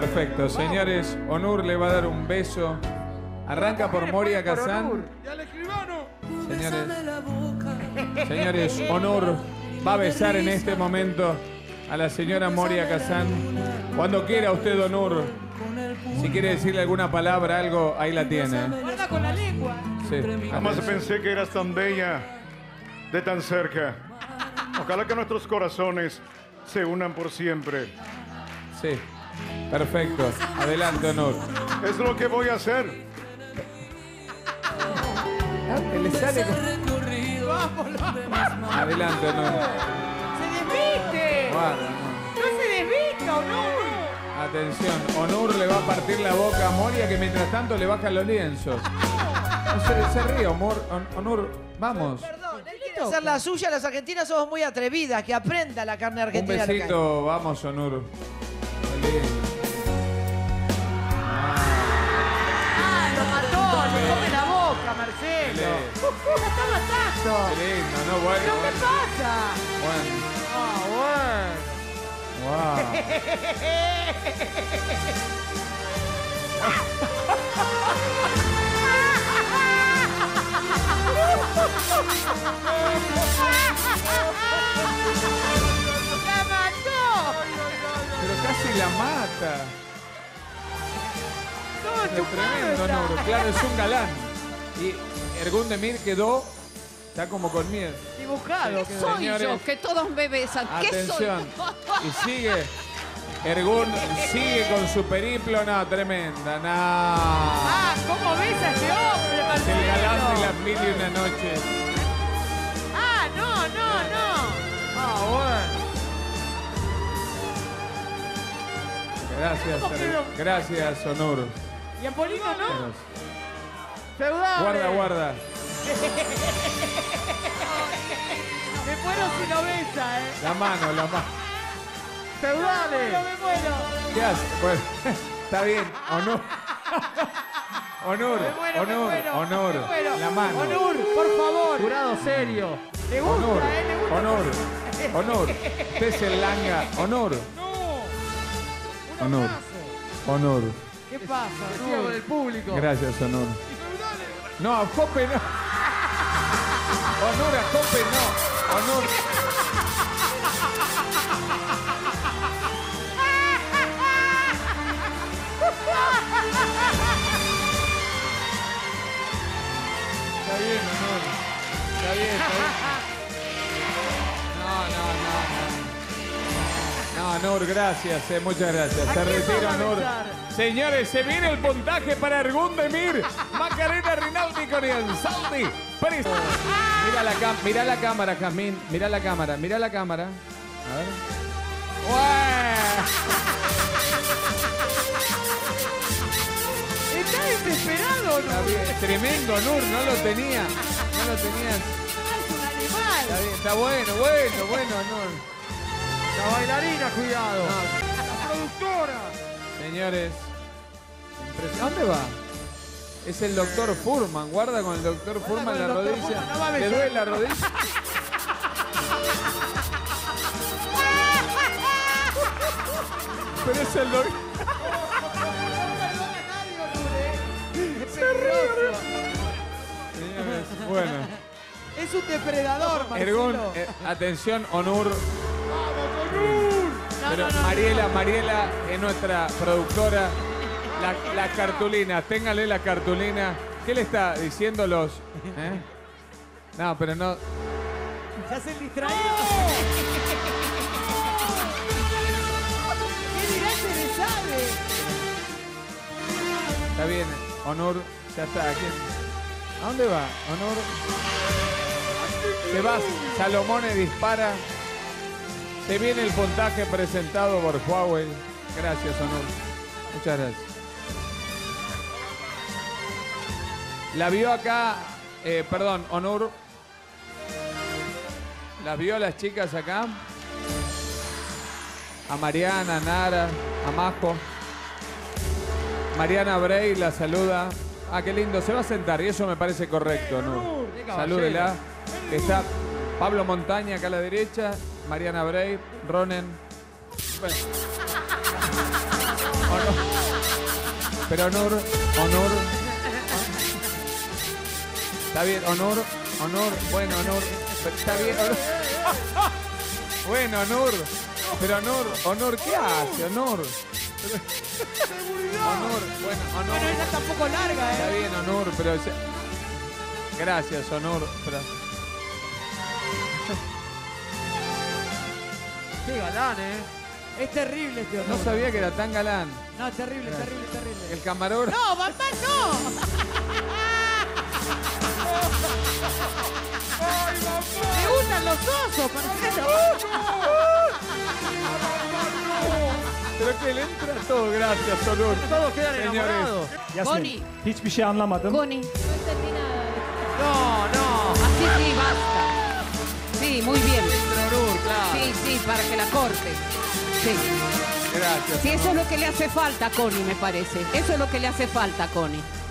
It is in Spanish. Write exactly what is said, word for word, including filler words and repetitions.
Perfecto, señores. Onur le va a dar un beso. Arranca por Moria Casán. Señores, señores, Onur va a besar en este momento a la señora Moria Casán. Cuando quiera usted, Onur, si quiere decirle alguna palabra, algo, ahí la tiene. Guarda con la lengua. Sí, jamás pensé que eras tan bella de tan cerca. Ojalá que nuestros corazones se unan por siempre. Sí, perfecto. Adelante, Onur. Es lo que voy a hacer. Ah, que le sale con... ¡Vamos, vamos! Adelante, Onur. ¡Se desviste! Bueno, no. ¡No se desvista, Onur! Atención, Onur le va a partir la boca a Moria, que mientras tanto le bajan los lienzos. No se, se ríe, Onur. Onur, vamos. Hacer la suya, las argentinas somos muy atrevidas, que aprenda la carne argentina. Un besito, vamos, Onur. Ah, lo mató, le come la boca, Marcelo. La está matando. Qué lindo, no, bueno. ¿Pero qué pasa? Bueno. Ah, bueno. Wow. ¡La mató! Pero casi la mata. Todo es tremendo, Onur. Claro, es un galán. Y Ergün Demir quedó, está como con miedo. Dibujado. ¿Qué soy yo? Que todos me besan. Atención. Y sigue. Ergün sigue con su periplo. No, tremenda. No. Ah, ¿cómo besa ese hombre, Marcelo? El galán de las mil y una noches. Ah, no, no, no. Ah, bueno. Gracias, gracias, Onur. ¿Y a Polino no? Feudal. Guarda, guarda. Me muero si no besa, ¿eh? La mano, la mano. ¡Feudales! No, me muero. ¿Qué haces? Pues, está bien, Onur. Onur, me muero, Onur, me muero, Onur, me muero. La mano. Onur, por favor. Jurado serio. Le gusta, Onur, eh, le gusta. Onur, Onur, usted es el langa. Onur. No. Onur. Onur. ¿Qué pasa? Decía con el público. Gracias, Onur. ¿Y no, a Hoppe no. Onur, a Hoppe no. Onur. Está bien, Onur. Está bien, está bien. No, no, no, no. No, Onur, gracias, eh, muchas gracias. Se retira, Onur. Señores, se viene el puntaje para Ergün Demir. Macarena Rinaldi y Connie Ansaldi. Mira la, mira la cámara, Jazmín. Mira la cámara, mira la cámara. A ver. ¡Ué! Está desesperado. Está bien. Tremendo, Onur, no lo tenía. No lo tenías. Es un animal. Está bien, está bueno, bueno, bueno, Onur. La bailarina, cuidado. No. La productora. Señores. ¿Dónde va? Es el doctor Fuhrman. Guarda con el doctor Fuhrman la rodilla. Fuhrman, no va a besar. ¿Le duele la rodilla? Pero es el doctor. Bueno. Es un depredador, Marcelo. Ergün, eh, atención, Onur. ¡Vamos, Onur! No, Pero no, no, Mariela, no. Mariela es nuestra productora. La, las cartulinas, téngale la cartulina. ¿Qué le está diciendo los...? ¿Eh? No, pero no... Se hacen distraídos. ¿Qué dirá que le sabe? Está bien, Onur, ya está aquí. ¿A dónde va, Onur? Se va, Salomone dispara. Se viene el puntaje presentado por Huawei. Gracias, Onur. Muchas gracias. La vio acá, eh, perdón, Onur. Las vio a las chicas acá. A Mariana, a Nara, a Majo. Mariana Abrey la saluda. Ah, qué lindo. Se va a sentar y eso me parece correcto, Onur. Salúdela. Está Pablo Montaña acá a la derecha, Mariana Brave, Ronen. Bueno. Honor. Pero honor, honor. Está bien, honor, honor, bueno, honor. Está bien, honor. Bueno, honor. Pero honor, honor, ¿qué hace? Honor. Seguridad. Honor, bueno, honor. Bueno, esa tampoco larga, ¿eh? Está bien, honor, pero... Gracias, honor. Pero... Qué galán, ¿eh? Es terrible este honor. No sabía que era tan galán. No, terrible, Gracias. terrible, terrible. El camarógrafo... ¡No, papá, no! ¡Ay, mamá! ¡Me gustan los osos, Marcelo! Pero que le entra todo, gracias, Onur. Todos quedan enamorados. Connie. Hiçbir şey anlamadım. Connie. No entendí nada. No, no. Así sí, basta. Sí, muy bien. Onur, claro. Sí, sí, para que la corte. Sí. Gracias. Sí, eso es lo que le hace falta a Connie, me parece. Eso es lo que le hace falta a Connie.